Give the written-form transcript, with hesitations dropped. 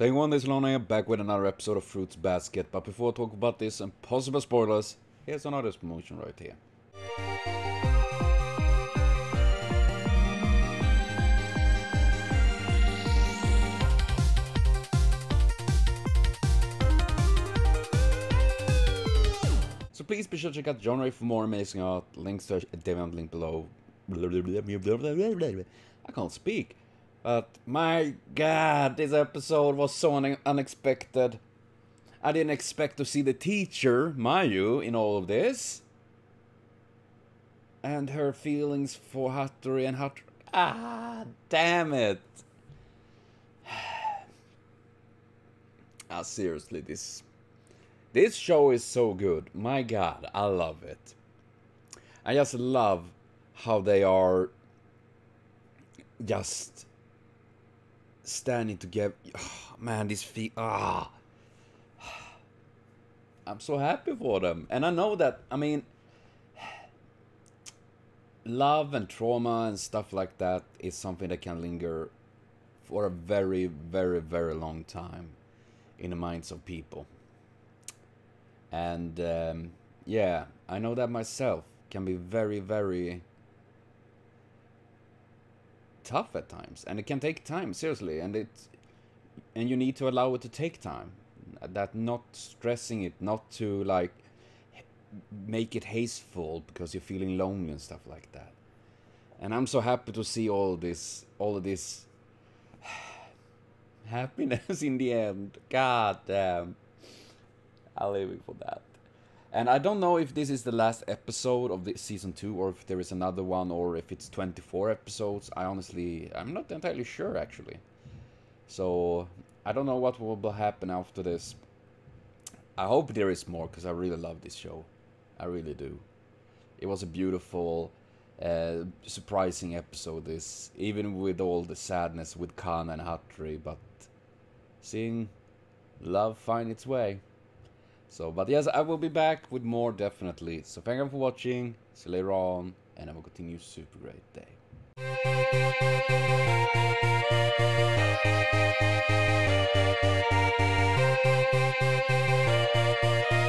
Hey everyone, this is Lonnie, back with another episode of Fruits Basket, but before I talk about this and possible spoilers, here's another promotion right here. So please be sure to check out Yonrei for more amazing art, links to her Deviant link below. I can't speak. But my god, this episode was so unexpected. I didn't expect to see the teacher, Mayu, in all of this. And her feelings for Hattori and Hattori. Ah, damn it. Ah, seriously, this show is so good. My god, I love it. I just love how they are just standing together. Oh, man, this feel. Ah, oh. I'm so happy for them, and I know that. I mean, love and trauma and stuff like that is something that can linger for a very, very, very long time in the minds of people. And yeah, I know that myself can be very, very tough at times, and it can take time, seriously, and you need to allow it to take time, that not stressing it, not to like make it hasteful because you're feeling lonely and stuff like that. And I'm so happy to see all of this happiness in the end. God damn, I live it for that. And I don't know if this is the last episode of the season 2, or if there is another one, or if it's 24 episodes. I'm not entirely sure, actually. So I don't know what will happen after this. I hope there is more, because I really love this show. I really do. It was a beautiful, surprising episode, this. Even with all the sadness with Khan and Hattori, but seeing love find its way. So, but yes, I will be back with more, definitely. So, thank you for watching. See you later on, and I will continue. Super great day.